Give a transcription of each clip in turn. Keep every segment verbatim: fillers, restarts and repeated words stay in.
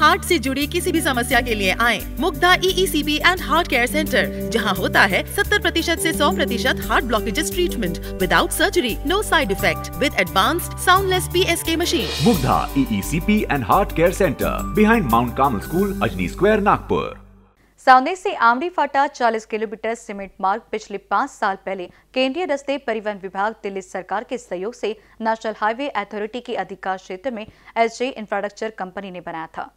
Heart से जुड़ी किसी भी समस्या के लिए आए Mukta E E C P and heart care centre, जहां होता है सत्तर प्रतिशत से सौ प्रतिशत heart blockages treatment without surgery, no side effect, with advanced soundless P S K machine. Mukta E E C P and heart care centre, behind Mount Carmel School, Ajni square, Nagpur. सावने से आमदी फाटा चालीस किलोमीटर सीमेंट मार्ग पिछले पाँच साल पहले केंद्रीय रस्ते परिवहन विभाग दिल्ली सरकार के सहयोग से नेशनल हाईवे अथॉरिटी के अधिकार क्षेत्र में एच जी इंफ्रास्ट्रक्चर कंपनी ने बनाया था।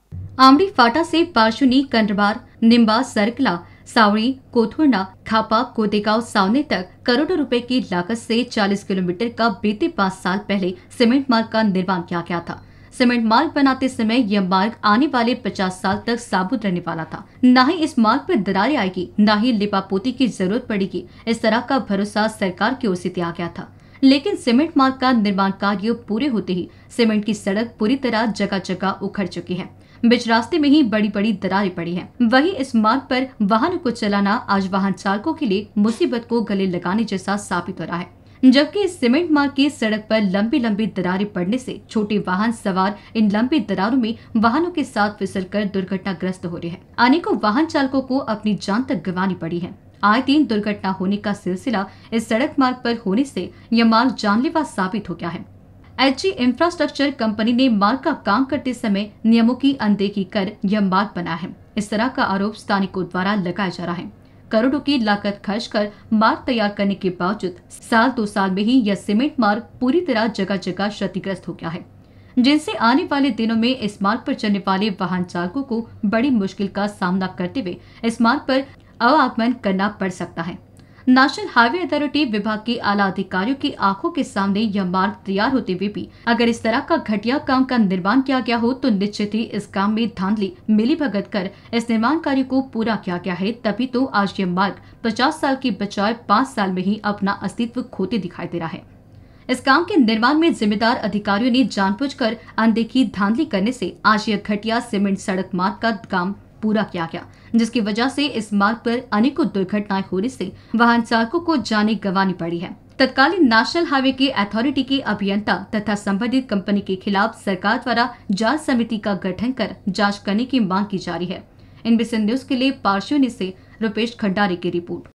आमदी फाटा से पार्शुनी कंडवार, निम्बा सरकला, सावरी, कोथवर्ना, खापा, कोतेगांव, सावने तक करोड़ों रुपए की लागत से चालीस किलोमीटर का बीते पाँच साल पहले सीमेंट मार्ग का निर्माण किया गया था। सीमेंट मार्ग बनाते समय यह मार्ग आने वाले पचास साल तक साबुत रहने वाला था। न ही इस मार्ग पर दरारें आएगी, न ही लिपापोती की जरूरत पड़ेगी, इस तरह का भरोसा सरकार की ओर से दिया गया था। लेकिन सीमेंट मार्ग का निर्माण कार्य पूरे होते ही सीमेंट की सड़क पूरी तरह जगह जगह उखड़ चुकी है। बीच रास्ते में ही बड़ी बड़ी दरारें पड़ी हैं। वहीं इस मार्ग पर वाहन को चलाना आज वाहन चालकों के लिए मुसीबत को गले लगाने जैसा साबित हो रहा है। जबकि सीमेंट मार्ग की सड़क पर लंबी लंबी दरारें पड़ने से छोटे वाहन सवार इन लंबी दरारों में वाहनों के साथ फिसलकर दुर्घटनाग्रस्त हो रहे हैं। अनेकों वाहन चालकों को अपनी जान तक गंवानी पड़ी है। आए दिन दुर्घटना होने का सिलसिला इस सड़क मार्ग पर होने से यह मार्ग जानलेवा साबित हो गया है। एच जी इंफ्रास्ट्रक्चर कंपनी ने मार्ग का काम करते समय नियमों की अनदेखी कर यह मार्ग बनाया है। इस तरह का आरोप स्थानिकों द्वारा लगाया जा रहा है। करोड़ों की लागत खर्च कर मार्ग तैयार करने के बावजूद साल दो साल में ही यह सीमेंट मार्ग पूरी तरह जगह जगह क्षतिग्रस्त हो गया है, जिनसे आने वाले दिनों में इस मार्ग पर चलने वाले वाहन चालकों को बड़ी मुश्किल का सामना करते हुए इस मार्ग पर आवागमन करना पड़ सकता है। नेशनल हाईवे अथॉरिटी विभाग के आला अधिकारियों की आंखों के सामने यह मार्ग तैयार होते हुए भी अगर इस तरह का घटिया काम का निर्माण किया गया हो तो निश्चित ही इस काम में धांधली मिली भगत कर इस निर्माण कार्य को पूरा किया गया है। तभी तो आज यह मार्ग पचास साल के बजाय पाँच साल में ही अपना अस्तित्व खोते दिखाई दे रहा है। इस काम के निर्माण में जिम्मेदार अधिकारियों ने जानबूझकर अनदेखी धांधली करने से आज यह घटिया सीमेंट सड़क मार्ग का काम पूरा किया गया, जिसकी वजह से इस मार्ग पर अनेकों दुर्घटनाएं होने से वाहन चालकों को जाने गंवानी पड़ी है। तत्कालीन नेशनल हाईवे के अथॉरिटी के अभियंता तथा संबंधित कंपनी के खिलाफ सरकार द्वारा जांच समिति का गठन कर जांच करने की मांग की जा रही है। इन बिसन न्यूज के लिए पार्श्वनी से रुपेश खंडारी की रिपोर्ट।